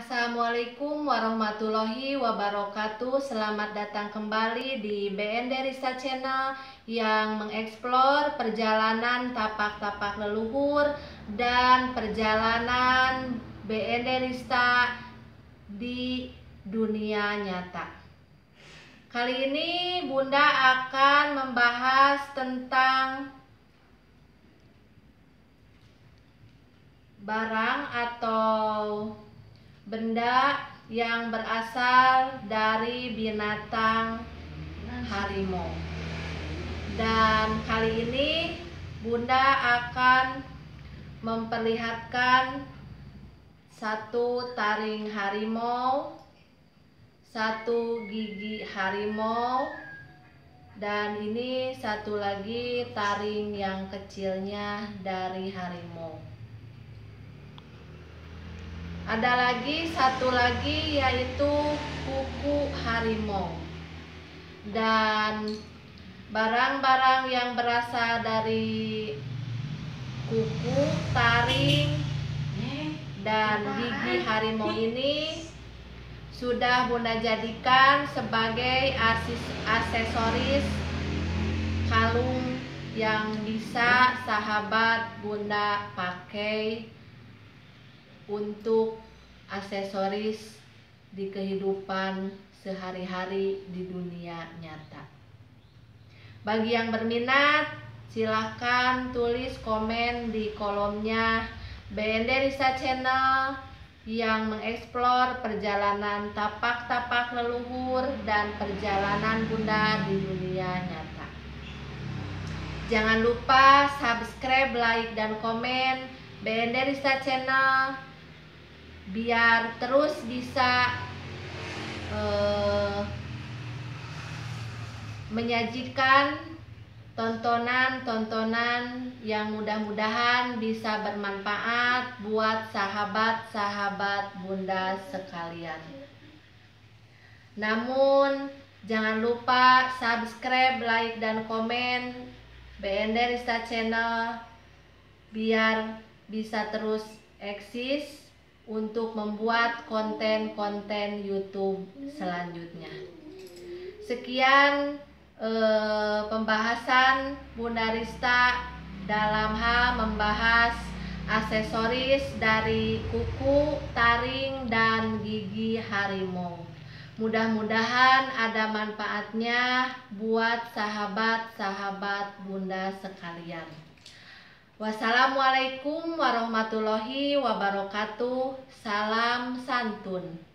Assalamualaikum warahmatullahi wabarakatuh. Selamat datang kembali di BND Rista Channel yang mengeksplor perjalanan tapak-tapak leluhur dan perjalanan BND Rista di dunia nyata. Kali ini Bunda akan membahas tentang barang atau benda yang berasal dari binatang harimau. Dan kali ini Bunda akan memperlihatkan satu taring harimau, satu gigi harimau, dan ini satu lagi taring yang kecilnya dari harimau. Ada lagi satu lagi yaitu kuku harimau. Dan barang-barang yang berasal dari kuku, taring, dan gigi harimau ini sudah Bunda jadikan sebagai aksesoris kalung yang bisa sahabat Bunda pakai untuk aksesoris di kehidupan sehari-hari di dunia nyata. Bagi yang berminat, silahkan tulis komen di kolomnya BND Rista Channel yang mengeksplor perjalanan tapak-tapak leluhur dan perjalanan Bunda di dunia nyata. Jangan lupa subscribe, like, dan komen BND Rista Channel biar terus bisa menyajikan tontonan-tontonan yang mudah-mudahan bisa bermanfaat buat sahabat-sahabat Bunda sekalian. Namun jangan lupa subscribe, like, dan komen BND Rista Channel biar bisa terus eksis untuk membuat konten-konten YouTube selanjutnya. Sekian pembahasan Bunda Rista dalam hal membahas aksesoris dari kuku, taring, dan gigi harimau. Mudah-mudahan ada manfaatnya buat sahabat-sahabat Bunda sekalian. Wassalamualaikum warahmatullahi wabarakatuh. Salam santun.